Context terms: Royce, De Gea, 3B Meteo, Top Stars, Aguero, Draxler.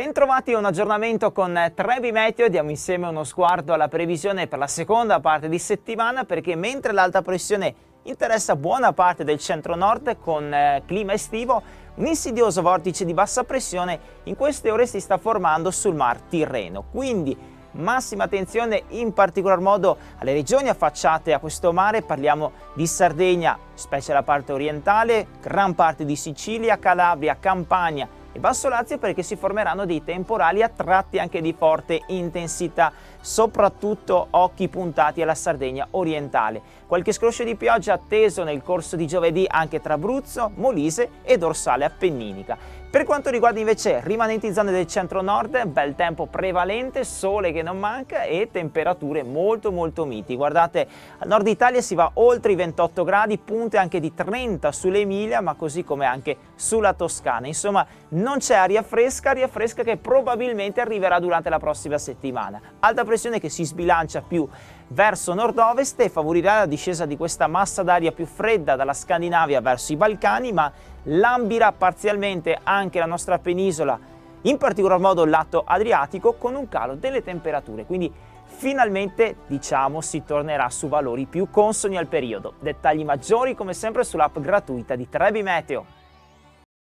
Bentrovati a un aggiornamento con 3B Meteo. Diamo insieme uno sguardo alla previsione per la seconda parte di settimana, perché mentre l'alta pressione interessa buona parte del centro-nord con clima estivo, un insidioso vortice di bassa pressione in queste ore si sta formando sul Mar Tirreno, quindi massima attenzione in particolar modo alle regioni affacciate a questo mare. Parliamo di Sardegna, specie la parte orientale, gran parte di Sicilia, Calabria, Campania e Basso Lazio, perché si formeranno dei temporali a tratti anche di forte intensità, soprattutto occhi puntati alla Sardegna orientale. Qualche scroscio di pioggia atteso nel corso di giovedì anche tra Abruzzo, Molise e dorsale appenninica. Per quanto riguarda invece rimanenti zone del centro-nord, bel tempo prevalente, sole che non manca e temperature molto miti. Guardate, al nord Italia si va oltre i 28 gradi, punte anche di 30 sull'Emilia, ma così come anche sulla Toscana. Insomma, non c'è aria fresca che probabilmente arriverà durante la prossima settimana. Alta pressione che si sbilancia più verso nord-ovest e favorirà la discesa di questa massa d'aria più fredda dalla Scandinavia verso i Balcani, ma lambirà parzialmente anche la nostra penisola, in particolar modo il lato adriatico, con un calo delle temperature. Quindi finalmente, diciamo, si tornerà su valori più consoni al periodo. Dettagli maggiori come sempre sull'app gratuita di 3B Meteo.